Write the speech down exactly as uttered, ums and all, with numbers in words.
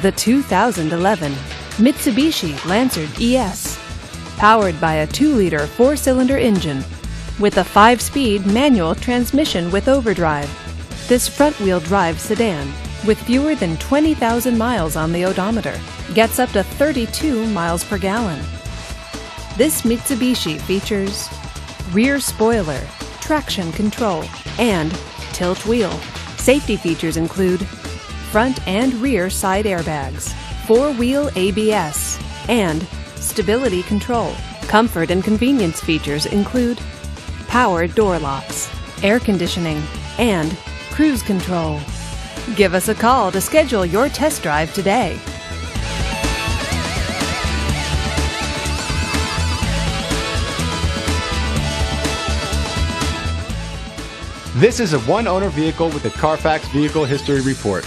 The two thousand eleven Mitsubishi Lancer E S, powered by a two liter four cylinder engine with a five speed manual transmission with overdrive. This front-wheel drive sedan, with fewer than twenty thousand miles on the odometer, gets up to thirty-two miles per gallon. This Mitsubishi features rear spoiler, traction control, and tilt wheel. Safety features include front and rear side airbags, four-wheel A B S, and stability control. Comfort and convenience features include power door locks, air conditioning, and cruise control. Give us a call to schedule your test drive today. This is a one-owner vehicle with a Carfax Vehicle History Report.